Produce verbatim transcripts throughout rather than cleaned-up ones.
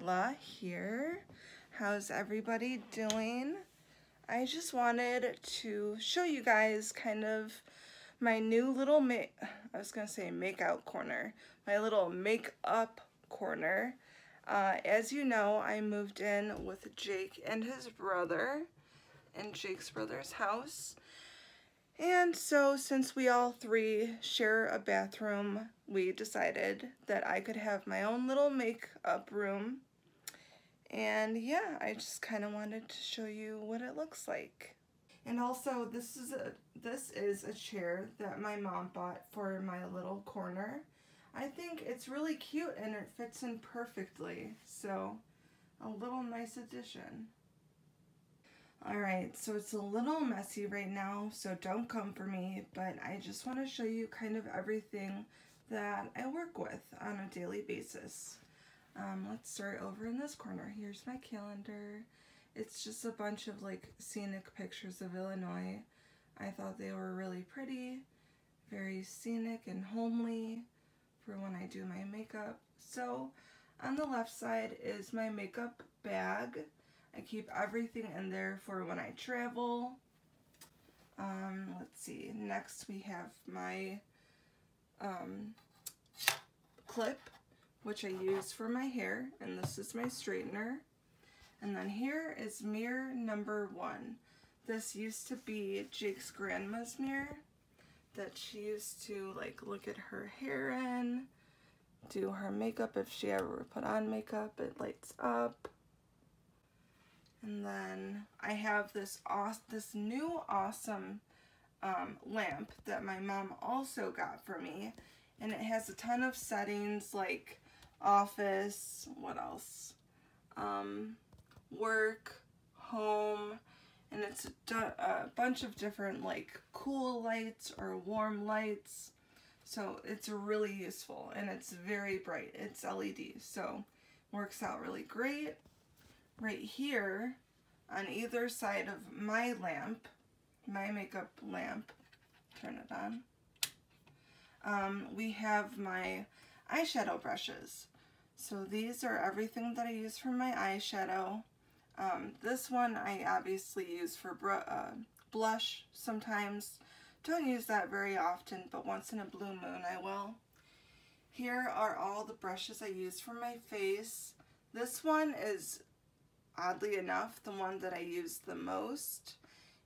Layla here. How's everybody doing? I just wanted to show you guys kind of my new little make, I was gonna say makeout corner, my little makeup corner. Uh, as you know, I moved in with Jake and his brother in Jake's brother's house. And so since we all three share a bathroom, we decided that I could have my own little makeup room. And yeah, I just kind of wanted to show you what it looks like. And also this is a this is a chair that my mom bought for my little corner. I think it's really cute and it fits in perfectly. So a little nice addition. Alright, so it's a little messy right now, so don't come for me, but I just want to show you kind of everything that I work with on a daily basis. Um, let's start over in this corner. Here's my calendar. It's just a bunch of like scenic pictures of Illinois. I thought they were really pretty, very scenic and homely for when I do my makeup. So on the left side is my makeup bag. I keep everything in there for when I travel. Um, let's see, next we have my um, clip, which I use for my hair, and this is my straightener. And then here is mirror number one. This used to be Jake's grandma's mirror that she used to like look at her hair in, do her makeup if she ever put on makeup, it lights up. And then I have this aw this new awesome um, lamp that my mom also got for me. And it has a ton of settings like office, what else? Um, work, home, and it's a, a bunch of different like cool lights or warm lights. So it's really useful and it's very bright. It's L E D, so works out really great. Right here, on either side of my lamp, my makeup lamp, turn it on, um, we have my eyeshadow brushes. So these are everything that I use for my eyeshadow. Um, this one I obviously use for br uh, blush sometimes. Don't use that very often, but once in a blue moon I will. Here are all the brushes I use for my face. This one is, oddly enough, the one that I use the most,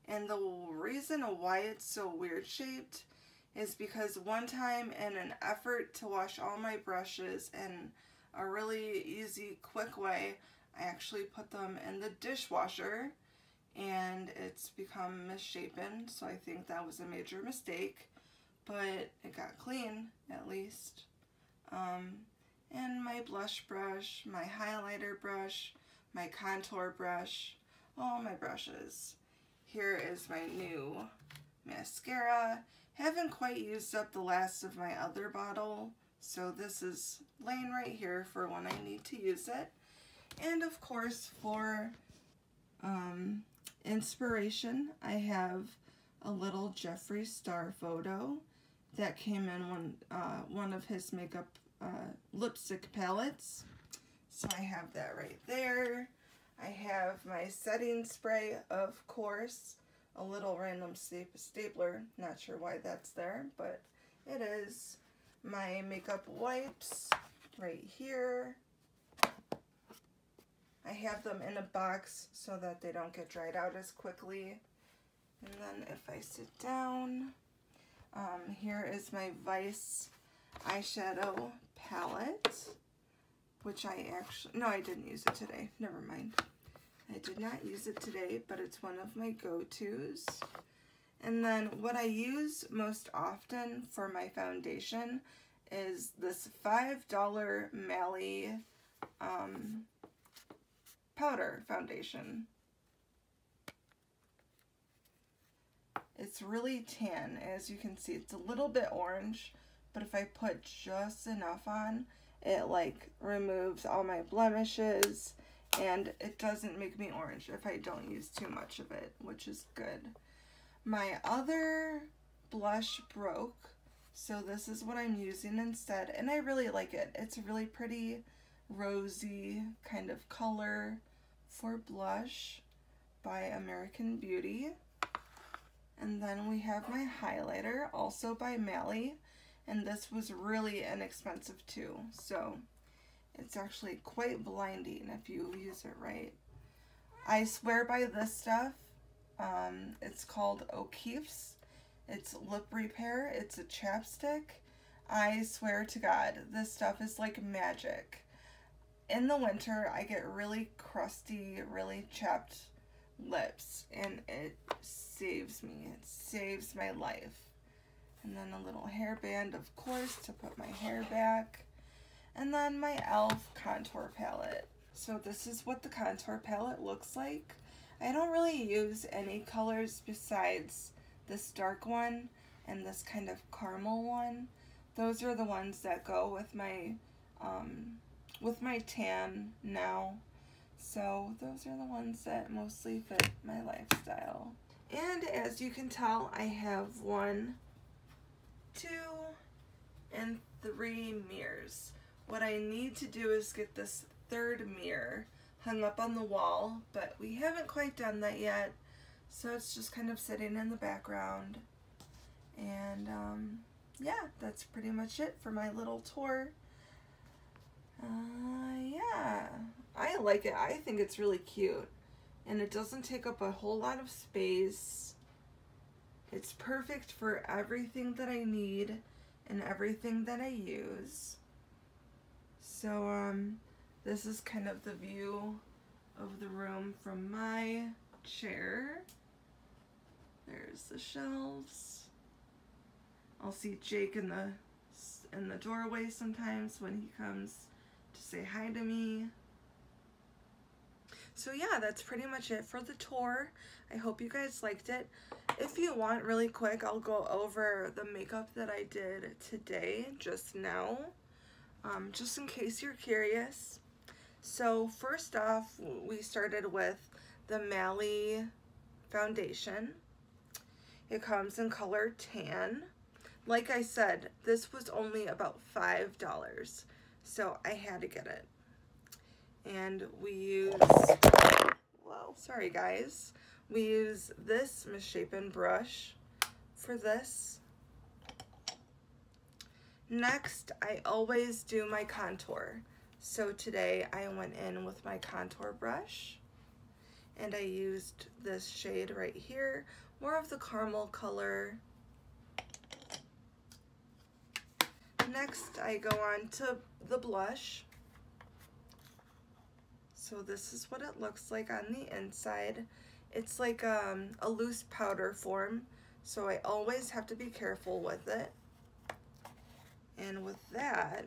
and the reason why it's so weird shaped is because one time in an effort to wash all my brushes in a really easy, quick way, I actually put them in the dishwasher and it's become misshapen, so I think that was a major mistake, but it got clean at least. Um, and my blush brush, my highlighter brush, my contour brush, all my brushes. Here is my new mascara. Haven't quite used up the last of my other bottle, so this is laying right here for when I need to use it. And of course for um, inspiration, I have a little Jeffree Star photo that came in one, uh, one of his makeup uh, lipstick palettes. So I have that right there. I have my setting spray, of course, a little random stapler. Not sure why that's there, but it is. My makeup wipes right here. I have them in a box so that they don't get dried out as quickly. And then if I sit down, um, here is my Vice eyeshadow palette, which I actually, no, I didn't use it today. Never mind. I did not use it today, but it's one of my go-tos. And then what I use most often for my foundation is this five dollar Mally um, powder foundation. It's really tan, as you can see. It's a little bit orange, but if I put just enough on, it like removes all my blemishes and it doesn't make me orange if I don't use too much of it, which is good. My other blush broke, so this is what I'm using instead, and I really like it. It's really pretty. rosy kind of color for blush by American Beauty. And then we have my highlighter, also by Mally, and this was really inexpensive too, so it's actually quite blinding if you use it right. I swear by this stuff. Um, it's called O'Keeffe's. It's lip repair. It's a chapstick. I swear to God, this stuff is like magic. In the winter, I get really crusty, really chapped lips, and it saves me. It saves my life. And then a little hairband, of course, to put my hair back. And then my e l f contour palette. So this is what the contour palette looks like. I don't really use any colors besides this dark one and this kind of caramel one. Those are the ones that go with my um, with my tan now. So those are the ones that mostly fit my lifestyle. And as you can tell, I have one, two, and three mirrors. What I need to do is get this third mirror hung up on the wall, but we haven't quite done that yet, so it's just kind of sitting in the background. And um, yeah, that's pretty much it for my little tour. Uh, yeah, I like it. I think it's really cute, and it doesn't take up a whole lot of space. It's perfect for everything that I need and everything that I use. So um, this is kind of the view of the room from my chair. There's the shelves. I'll see Jake in the in the doorway sometimes when he comes to say hi to me. So yeah, that's pretty much it for the tour. I hope you guys liked it. If you want, really quick, I'll go over the makeup that I did today, just now. Um, just in case you're curious. So first off, we started with the Mally foundation. It comes in color tan. Like I said, this was only about five dollars, so I had to get it. And we use, well, sorry guys, we use this misshapen brush for this. Next, I always do my contour. So today I went in with my contour brush and I used this shade right here, more of the caramel color. Next, I go on to the blush. So this is what it looks like on the inside. It's like um, a loose powder form, so I always have to be careful with it. And with that,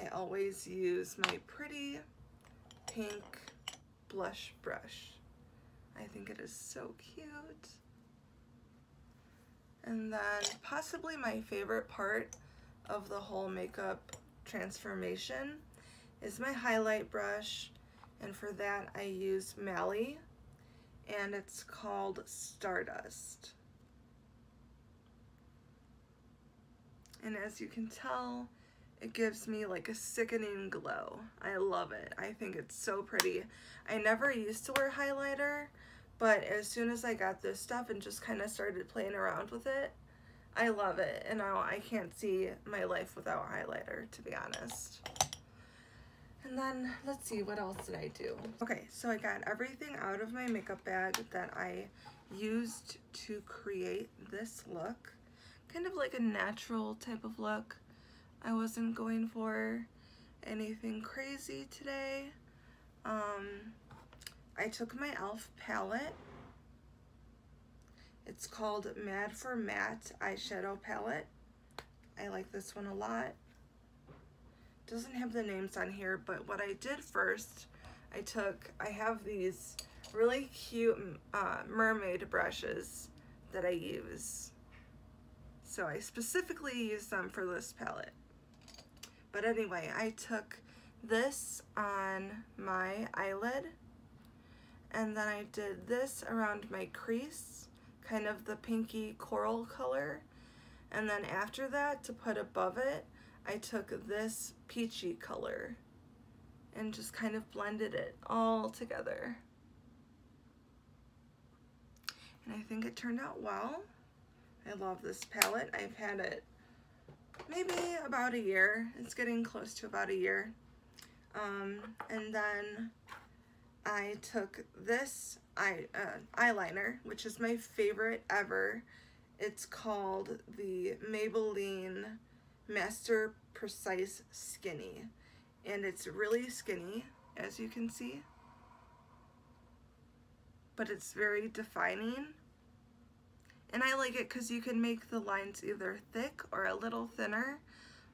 I always use my pretty pink blush brush. I think it is so cute. And then possibly my favorite part of the whole makeup transformation is my highlight brush. And for that, I use Mally, and it's called Stardust. And as you can tell, it gives me like a sickening glow. I love it. I think it's so pretty. I never used to wear highlighter, but as soon as I got this stuff and just kind of started playing around with it, I love it. And now I can't see my life without highlighter, to be honest. And then, let's see, what else did I do? Okay, so I got everything out of my makeup bag that I used to create this look. Kind of like a natural type of look. I wasn't going for anything crazy today. Um, I took my e l f palette. It's called Mad for Matte eyeshadow palette. I like this one a lot. Doesn't have the names on here, but what I did first, I took, I have these really cute uh, mermaid brushes that I use. So I specifically used them for this palette. But anyway, I took this on my eyelid, and then I did this around my crease, kind of the pinky coral color. And then after that, to put above it, I took this peachy color and just kind of blended it all together. And I think it turned out well. I love this palette. I've had it maybe about a year. It's getting close to about a year. Um, and then I took this eye, uh, eyeliner, which is my favorite ever. It's called the Maybelline Master Precise Skinny. And it's really skinny, as you can see. But it's very defining. And I like it because you can make the lines either thick or a little thinner.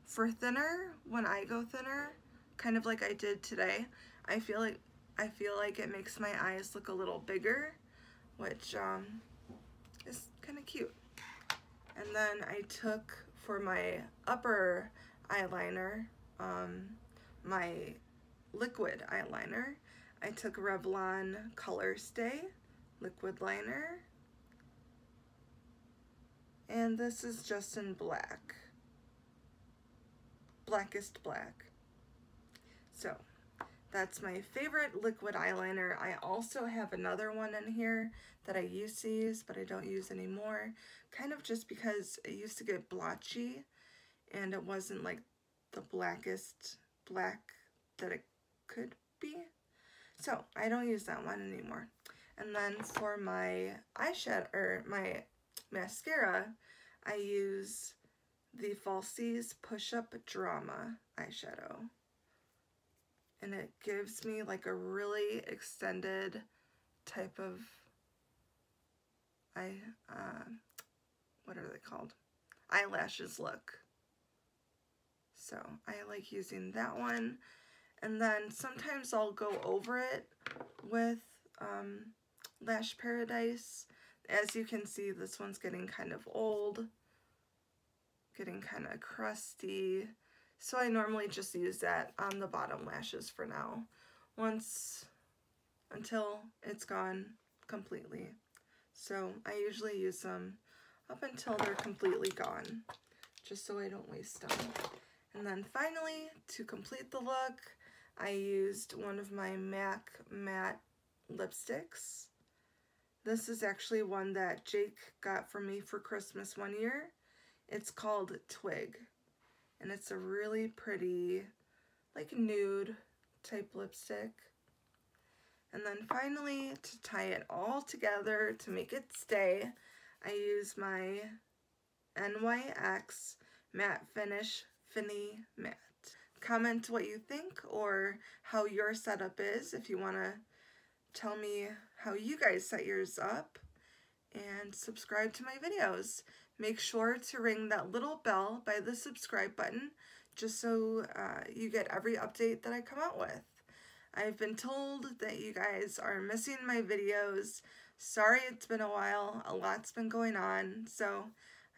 For thinner, when I go thinner, kind of like I did today, I feel like I feel like it makes my eyes look a little bigger, which um, is kind of cute. And then I took for my upper eyeliner, um, my liquid eyeliner, I took Revlon Colorstay liquid liner. And this is just in black. Blackest black. So, that's my favorite liquid eyeliner. I also have another one in here that I used to use, but I don't use anymore. Kind of just because it used to get blotchy, and it wasn't like the blackest black that it could be. So, I don't use that one anymore. And then for my eyeshadow, or my mascara, I use the Falsies Push-Up Drama eyeshadow. And it gives me like a really extended type of eye, uh, what are they called? Eyelashes look. So I like using that one. And then sometimes I'll go over it with um, Lash Paradise. As you can see, this one's getting kind of old, getting kind of crusty, so I normally just use that on the bottom lashes for now, once, until it's gone completely. So I usually use them up until they're completely gone, just so I don't waste them. And then finally, to complete the look, I used one of my M A C matte lipsticks. This is actually one that Jake got for me for Christmas one year. It's called Twig. And it's a really pretty, like nude type lipstick. And then finally, to tie it all together, to make it stay, I use my N Y X Matte Finish Finny Matte. Comment what you think or how your setup is if you want to tell me how you guys set yours up, and subscribe to my videos. Make sure to ring that little bell by the subscribe button just so uh, you get every update that I come out with. I've been told that you guys are missing my videos. Sorry it's been a while, a lot's been going on, so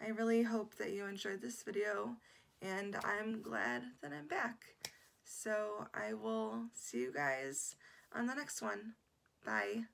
I really hope that you enjoyed this video, and I'm glad that I'm back. So I will see you guys on the next one. Bye.